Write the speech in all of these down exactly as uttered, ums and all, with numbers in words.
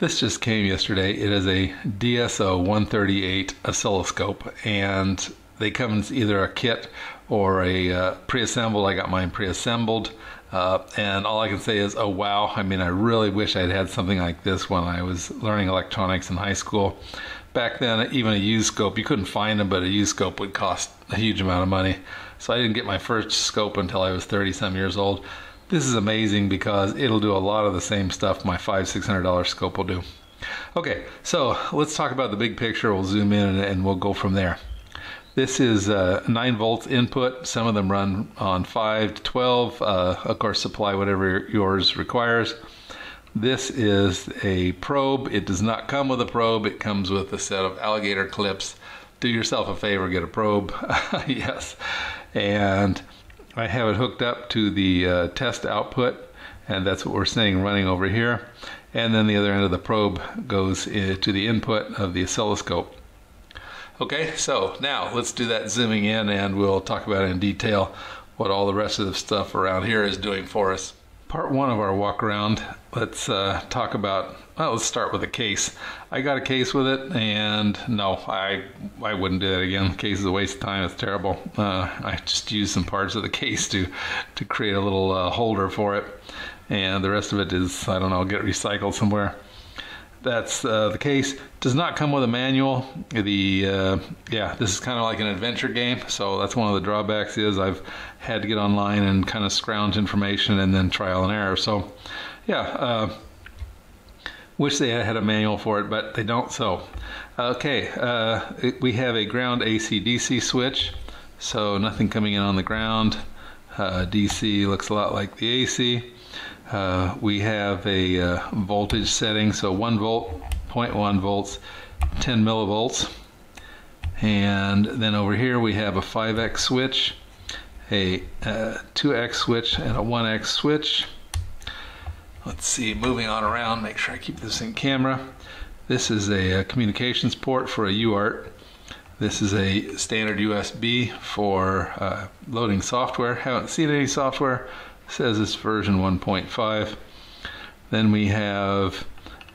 This just came yesterday. It is a D S O one thirty-eight oscilloscope, and they come in either a kit or a uh, pre-assembled. I got mine pre-assembled, uh, and all I can say is, oh wow. I mean, I really wish I'd had something like this when I was learning electronics in high school. Back then, even a used scope, you couldn't find them, but a used scope would cost a huge amount of money. So I didn't get my first scope until I was thirty some years old. This is amazing because it'll do a lot of the same stuff my five hundred, six hundred dollar scope will do. Okay, so let's talk about the big picture. We'll zoom in and we'll go from there. This is uh, nine volts input. Some of them run on five to twelve. Uh, of course, supply whatever yours requires. This is a probe. It does not come with a probe. It comes with a set of alligator clips. Do yourself a favor, get a probe. Yes. And I have it hooked up to the uh, test output, and that's what we're seeing running over here. And then the other end of the probe goes uh, to the input of the oscilloscope. Okay, so now let's do that zooming in, and we'll talk about in detail what all the rest of the stuff around here is doing for us. Part one of our walk around, let's uh, talk about, well, let's start with a case. I got a case with it, and no, I I wouldn't do that again. The case is a waste of time, it's terrible. Uh, I just used some parts of the case to, to create a little uh, holder for it, and the rest of it is, I don't know, get recycled somewhere. That's uh, the case. Does not come with a manual. The uh, yeah, this is kind of like an adventure game, so that's one of the drawbacks is I've had to get online and kind of scrounge information and then trial and error. So yeah, uh, wish they had a manual for it, but they don't. So okay, uh, it, we have a ground A C D C switch, so nothing coming in on the ground. Uh, D C looks a lot like the A C. Uh, we have a uh, voltage setting, so one volt, zero point one volts, ten millivolts. And then over here we have a five X switch, a uh, two X switch, and a one X switch. Let's see, moving on around, make sure I keep this in camera. This is a, a communications port for a U A R T. This is a standard U S B for uh, loading software. Haven't seen any software. Says it's version one point five. Then we have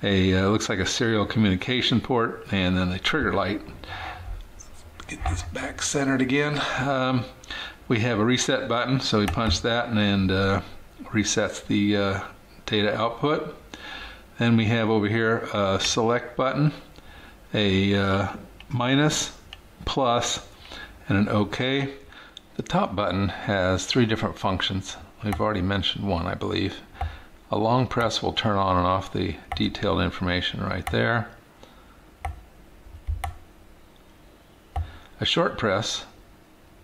a uh, looks like a serial communication port, and then the trigger light. Let's get this back centered again. Um, we have a reset button, so we punch that and, and uh, resets the uh, data output. Then we have over here a select button, a uh, minus, plus, and an OK. The top button has three different functions. We've already mentioned one, I believe. A long press will turn on and off the detailed information right there. A short press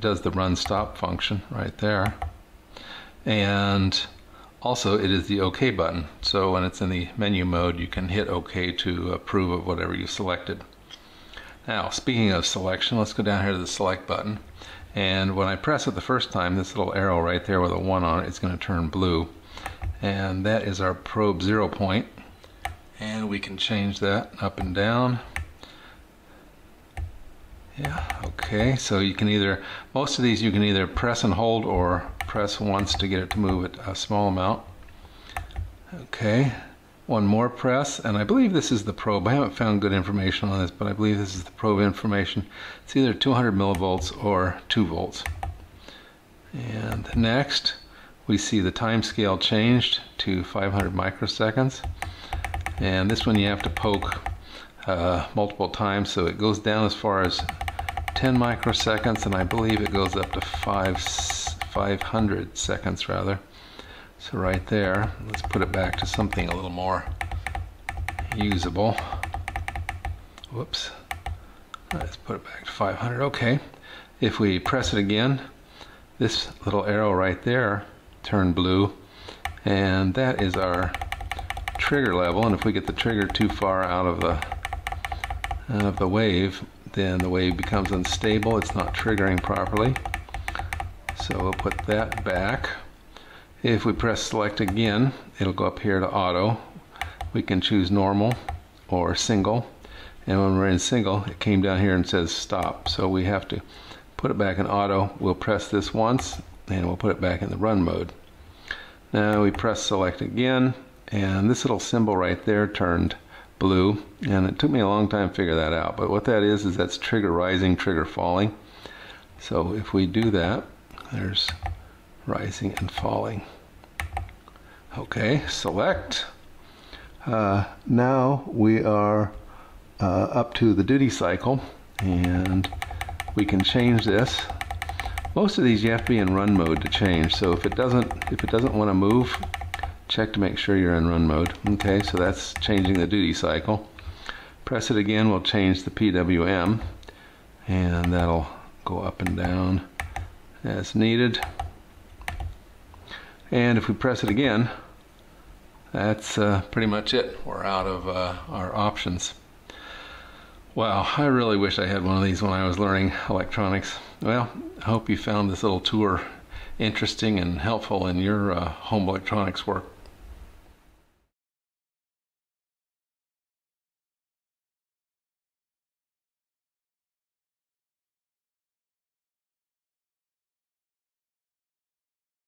does the run stop function right there. And also it is the OK button. So when it's in the menu mode, you can hit OK to approve of whatever you selected. Now, speaking of selection, let's go down here to the select button. And when I press it the first time, this little arrow right there with a one on it, it's going to turn blue. And that is our probe zero point. And we can change that up and down. Yeah, okay. So you can either, most of these you can either press and hold or press once to get it to move it a small amount. Okay. One more press, and I believe this is the probe. I haven't found good information on this, but I believe this is the probe information. It's either two hundred millivolts or two volts. And next, we see the time scale changed to five hundred microseconds. And this one you have to poke uh, multiple times, so it goes down as far as ten microseconds, and I believe it goes up to five hundred seconds rather. So right there, let's put it back to something a little more usable. Whoops. Let's put it back to five hundred. Okay. If we press it again, this little arrow right there turned blue, and that is our trigger level. And if we get the trigger too far out of the out of the wave, then the wave becomes unstable. It's not triggering properly. So we'll put that back. If we press select again, it'll go up here to auto. We can choose normal or single. And when we're in single, it came down here and says stop. So we have to put it back in auto. We'll press this once, and we'll put it back in the run mode. Now we press select again, and this little symbol right there turned blue, and it took me a long time to figure that out. But what that is, is that's trigger rising, trigger falling. So if we do that, there's rising and falling. Okay, select. Uh, now we are uh, up to the duty cycle, and we can change this. Most of these you have to be in run mode to change. So if it doesn't, if it doesn't want to move, check to make sure you're in run mode. Okay, so that's changing the duty cycle. Press it again, we'll change the P W M, and that'll go up and down as needed. And if we press it again, that's uh, pretty much it. We're out of uh, our options. Wow, I really wish I had one of these when I was learning electronics. Well, I hope you found this little tour interesting and helpful in your uh, home electronics work.